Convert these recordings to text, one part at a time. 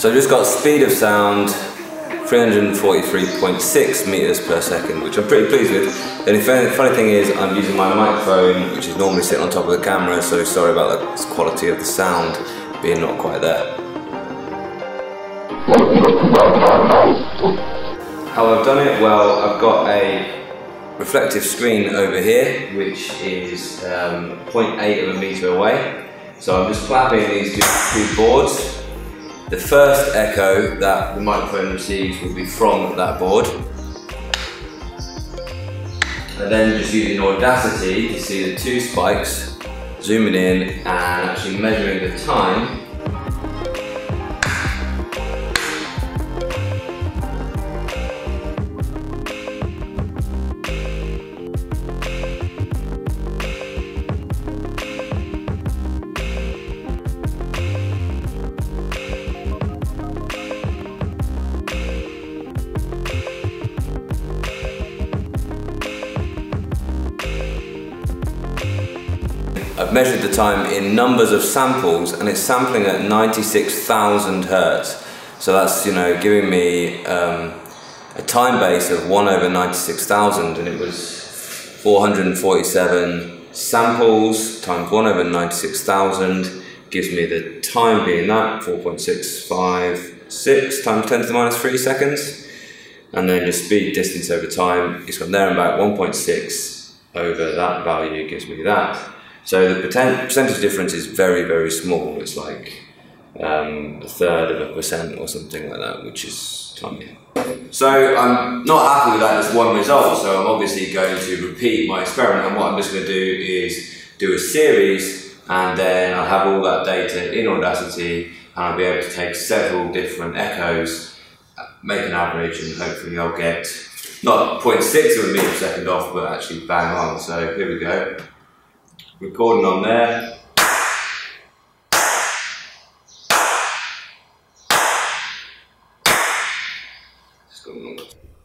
So I've just got speed of sound, 343.6 meters per second, which I'm pretty pleased with. And the funny thing is I'm using my microphone, which is normally sitting on top of the camera, so sorry about the quality of the sound being not quite there. How I've done it? Well, I've got a reflective screen over here, which is 0.8 of a meter away. So I'm just flapping these two boards. The first echo that the microphone receives will be from that board. And then just using Audacity to see the two spikes, zooming in and actually measuring the time. I've measured the time in numbers of samples, and it's sampling at 96,000 hertz. So that's, you know, giving me a time base of 1 over 96,000, and it was 447 samples times 1 over 96,000 gives me the time being that, 4.656 times 10 to the minus 3 seconds. And then just speed distance over time, it's gone there and back, 1.6 over that value gives me that. So the percentage difference is very, very small. It's like 1/3 of a percent or something like that, which is tiny. So I'm not happy with that as one result, so I'm obviously going to repeat my experiment, and what I'm just going to do is do a series, and then I'll have all that data in Audacity, and I'll be able to take several different echoes, make an average, and hopefully I'll get not 0.6 of a meter per second off, but actually bang on. So here we go. Recording on there.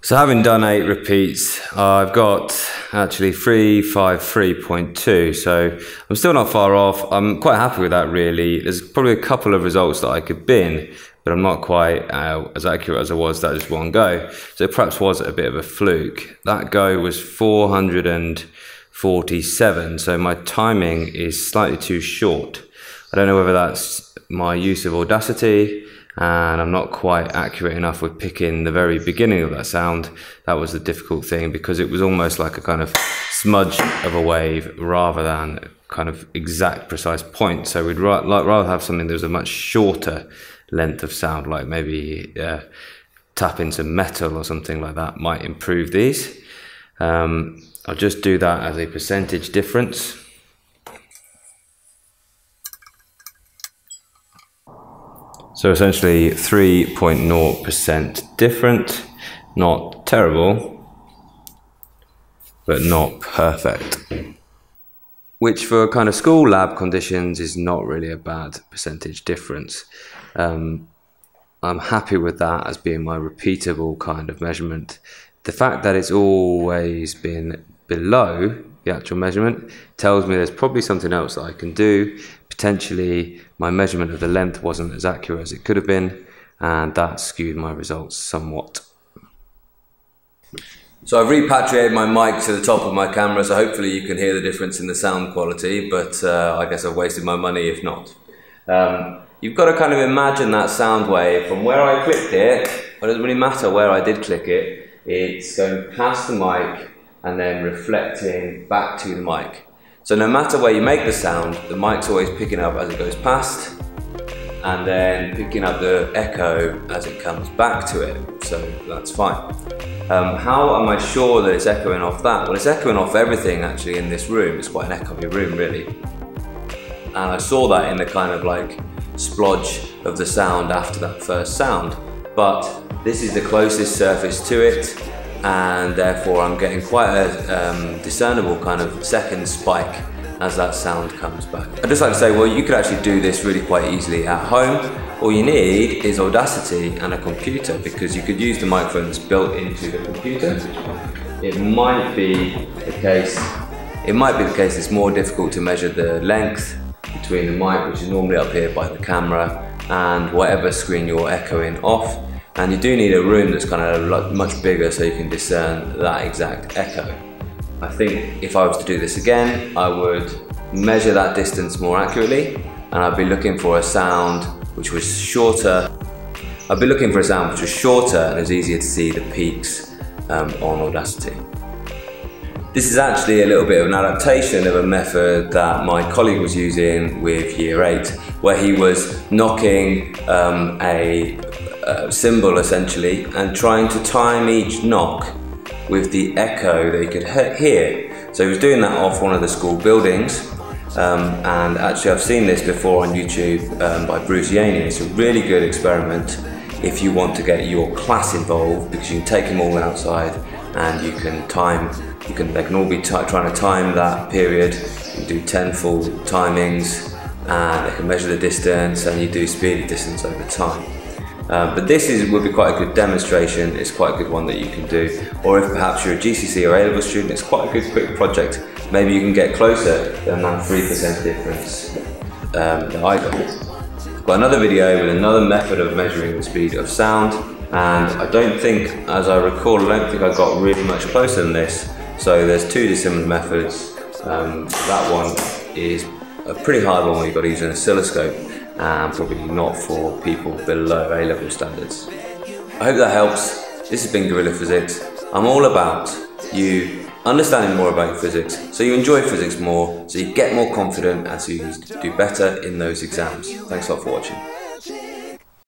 So having done 8 repeats, I've got actually 353.2, so I'm still not far off. I'm quite happy with that really. There's probably a couple of results that I could bin, but I'm not quite as accurate as I was that just one go. So it perhaps was a bit of a fluke. That go was 447, so my timing is slightly too short. I don't know whether that's my use of Audacity, and I'm not quite accurate enough with picking the very beginning of that sound. That was the difficult thing, because it was almost like a kind of smudge of a wave rather than kind of exact precise point. So we'd rather have something that was a much shorter length of sound, like maybe tap into metal or something like that might improve these. I'll just do that as a percentage difference. So essentially 3.0% different, not terrible, but not perfect. Which for kind of school lab conditions is not really a bad percentage difference. I'm happy with that as being my repeatable kind of measurement. The fact that it's always been below the actual measurement tells me there's probably something else that I can do. Potentially my measurement of the length wasn't as accurate as it could have been, and that skewed my results somewhat. So I've repatriated my mic to the top of my camera, so hopefully you can hear the difference in the sound quality, but I guess I've wasted my money if not. You've got to kind of imagine that sound wave from where I clicked it. It doesn't really matter where I did click it, it's going past the mic and then reflecting back to the mic. So no matter where you make the sound, the mic's always picking up as it goes past and then picking up the echo as it comes back to it, so that's fine. How am I sure that it's echoing off that? Well, it's echoing off everything actually in this room. It's quite an echoey room really. And I saw that in the kind of like splodge of the sound after that first sound. But this is the closest surface to it, and therefore I'm getting quite a discernible kind of second spike as that sound comes back. I'd just like to say, well, you could actually do this really quite easily at home. All you need is Audacity and a computer, because you could use the microphone that's built into the computer. It might be the case, it's more difficult to measure the length between the mic, which is normally up here by the camera, and whatever screen you're echoing off. And you do need a room that's kind of much bigger so you can discern that exact echo. I think if I was to do this again, I would measure that distance more accurately, and I'd be looking for a sound which was shorter. I'd be looking for a sound which was shorter and it was easier to see the peaks on Audacity. This is actually a little bit of an adaptation of a method that my colleague was using with Year 8, where he was knocking a cymbal essentially and trying to time each knock with the echo that he could hear. So he was doing that off one of the school buildings, and actually I've seen this before on YouTube by Bruce Yaney. It's a really good experiment if you want to get your class involved, because you can take them all outside and you can time, they can all be trying to time that period. You can do 10 full timings and they can measure the distance, and you do speed distance over time. But this would be quite a good demonstration. It's quite a good one that you can do. Or if perhaps you're a GCSE or A Level student, it's quite a good quick project. Maybe you can get closer than that 3% difference that I got. I've got another video with another method of measuring the speed of sound, and I don't think, as I recall, I don't think I got really much closer than this. So there's two dissimilar methods. That one is a pretty hard one where you've got to use an oscilloscope, and probably not for people below A-level standards. I hope that helps. This has been Guerrilla Physics. I'm all about you understanding more about physics, so you enjoy physics more, so you get more confident, and so you do better in those exams. Thanks a lot for watching.